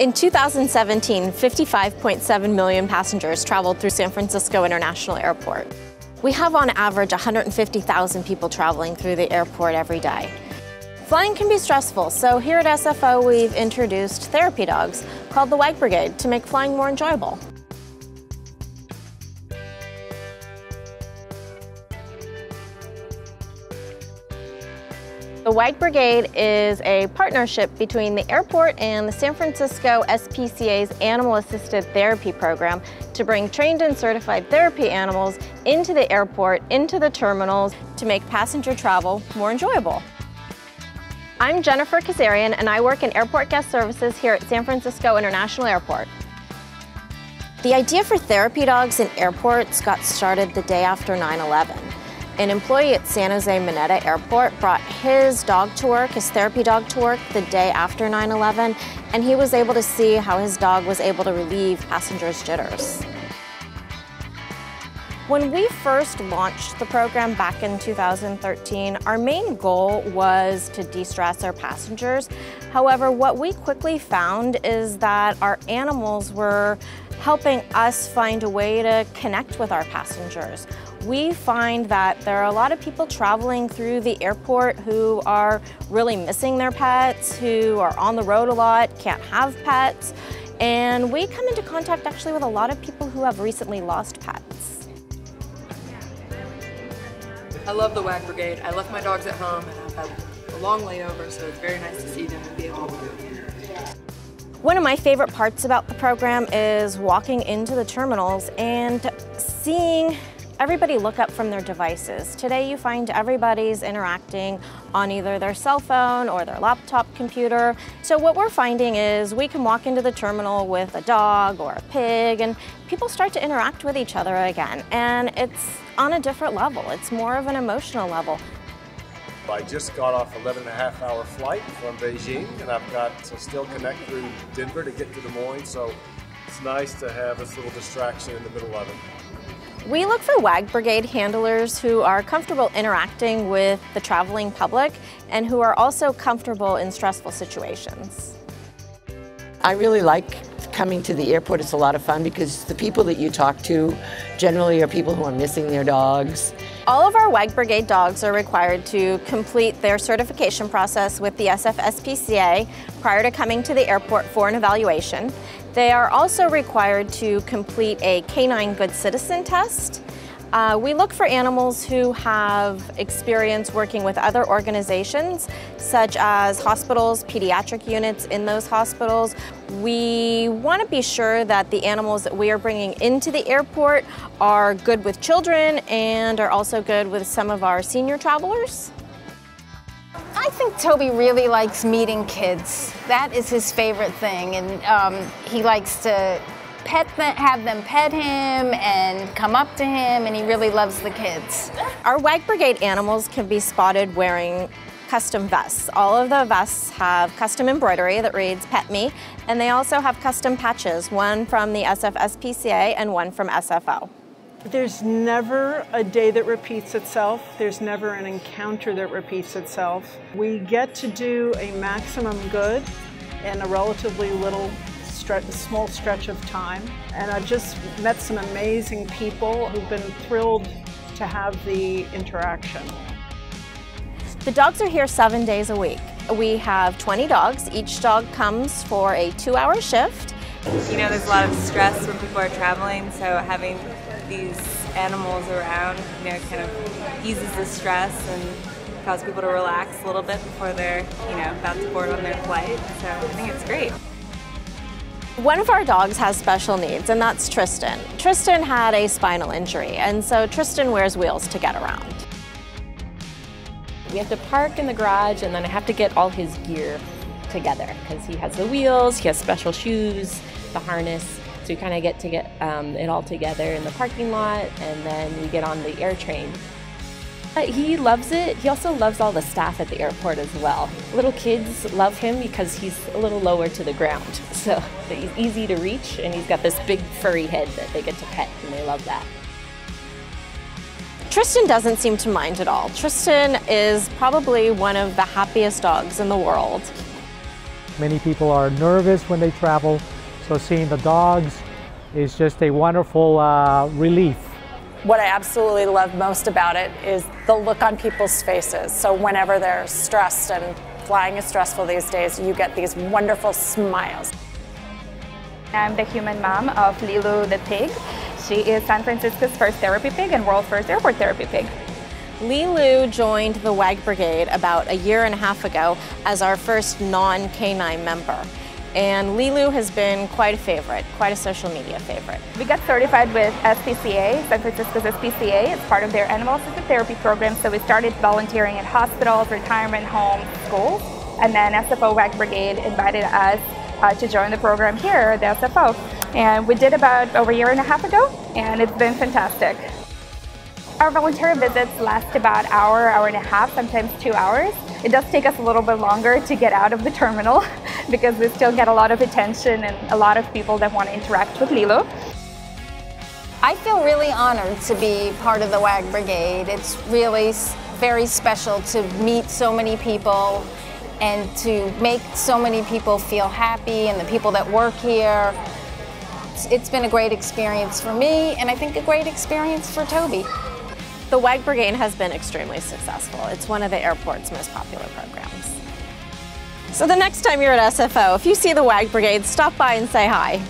In 2017, 55.7 million passengers traveled through San Francisco International Airport. We have on average 150,000 people traveling through the airport every day. Flying can be stressful, so here at SFO we've introduced therapy dogs called the Wag Brigade to make flying more enjoyable. The Wag Brigade is a partnership between the airport and the San Francisco SPCA's animal-assisted therapy program to bring trained and certified therapy animals into the airport, into the terminals, to make passenger travel more enjoyable. I'm Jennifer Kazarian, and I work in airport guest services here at San Francisco International Airport. The idea for therapy dogs in airports got started the day after 9/11. An employee at San Jose Mineta Airport brought his dog to work, his therapy dog to work, the day after 9/11, and he was able to see how his dog was able to relieve passengers' jitters. When we first launched the program back in 2013, our main goal was to de-stress our passengers. However, what we quickly found is that our animals were helping us find a way to connect with our passengers. We find that there are a lot of people traveling through the airport who are really missing their pets, who are on the road a lot, can't have pets, and we come into contact actually with a lot of people who have recently lost pets. I love the Wag Brigade. I left my dogs at home and I've had a long layover, so it's very nice to see them and be all with them. One of my favorite parts about the program is walking into the terminals and seeing everybody look up from their devices. Today you find everybody's interacting on either their cell phone or their laptop computer. So what we're finding is we can walk into the terminal with a dog or a pig and people start to interact with each other again. And it's on a different level. It's more of an emotional level. I just got off an 11.5-hour flight from Beijing, and I've got to still connect through Denver to get to Des Moines, so it's nice to have this little distraction in the middle of it. We look for Wag Brigade handlers who are comfortable interacting with the traveling public and who are also comfortable in stressful situations. I really like coming to the airport. It's a lot of fun because the people that you talk to generally are people who are missing their dogs. All of our Wag Brigade dogs are required to complete their certification process with the SFSPCA prior to coming to the airport for an evaluation. They are also required to complete a Canine Good Citizen test. We look for animals who have experience working with other organizations, such as hospitals, pediatric units in those hospitals. We want to be sure that the animals that we are bringing into the airport are good with children and are also good with some of our senior travelers. I think Toby really likes meeting kids. That is his favorite thing, and he likes to have them pet him and come up to him, and he really loves the kids. Our Wag Brigade animals can be spotted wearing custom vests. All of the vests have custom embroidery that reads "Pet Me," and they also have custom patches, one from the SFSPCA and one from SFO. There's never a day that repeats itself. There's never an encounter that repeats itself. We get to do a maximum good in a relatively little small stretch of time, and I've just met some amazing people who've been thrilled to have the interaction. The dogs are here 7 days a week. We have 20 dogs. Each dog comes for a 2-hour shift. You know, there's a lot of stress when people are traveling, so having these animals around, you know, kind of eases the stress and causes people to relax a little bit before they're, you know, about to board on their flight. So I think it's great. One of our dogs has special needs, and that's Tristan. Tristan had a spinal injury, and so Tristan wears wheels to get around. We have to park in the garage, and then I have to get all his gear together because he has the wheels, he has special shoes, the harness, so we kind of get to get it all together in the parking lot, and then we get on the air train. He loves it. He also loves all the staff at the airport as well. Little kids love him because he's a little lower to the ground, so he's easy to reach, and he's got this big furry head that they get to pet, and they love that. Tristan doesn't seem to mind at all. Tristan is probably one of the happiest dogs in the world. Many people are nervous when they travel, so seeing the dogs is just a wonderful relief. What I absolutely love most about it is the look on people's faces. So whenever they're stressed, and flying is stressful these days, you get these wonderful smiles. I'm the human mom of LiLou the pig. She is San Francisco's first therapy pig and world's first airport therapy pig. LiLou joined the Wag Brigade about a year and a half ago as our first non-canine member. And LiLou has been quite a favorite, quite a social media favorite. We got certified with SPCA, San Francisco's SPCA. It's part of their animal-assisted therapy program, so we started volunteering at hospitals, retirement homes, schools. And then SFO Wag Brigade invited us to join the program here, the SFO. And we did about over a year and a half ago, and it's been fantastic. Our volunteer visits last about an hour, hour and a half, sometimes 2 hours. It does take us a little bit longer to get out of the terminal because we still get a lot of attention and a lot of people that want to interact with LiLou. I feel really honored to be part of the Wag Brigade. It's really very special to meet so many people and to make so many people feel happy, and the people that work here. It's been a great experience for me, and I think a great experience for Toby. The Wag Brigade has been extremely successful. It's one of the airport's most popular programs. So the next time you're at SFO, if you see the Wag Brigade, stop by and say hi.